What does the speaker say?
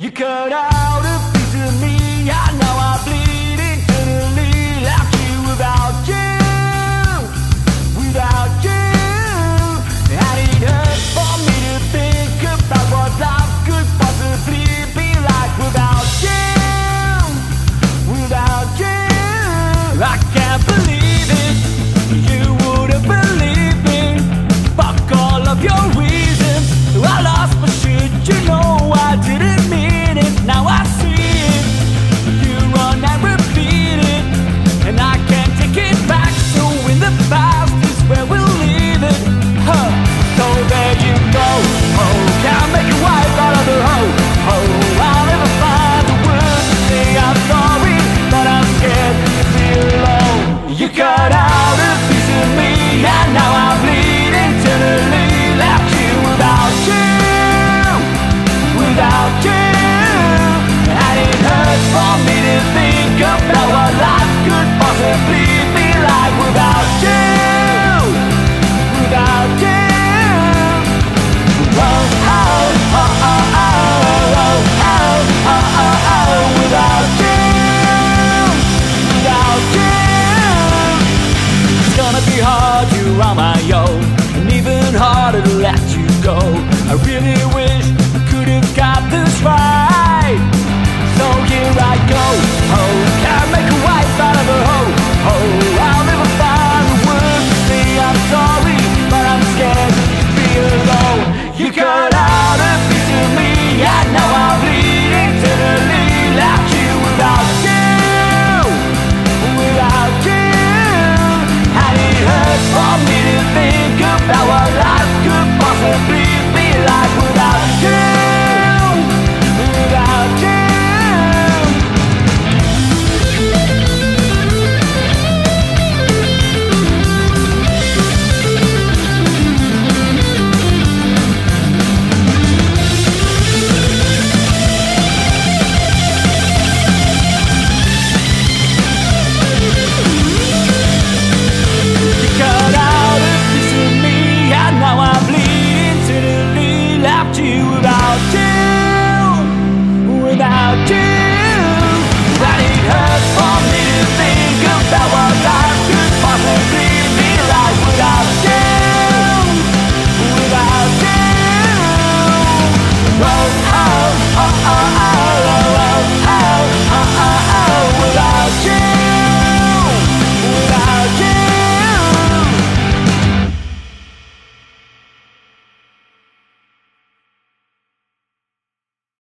You cut out of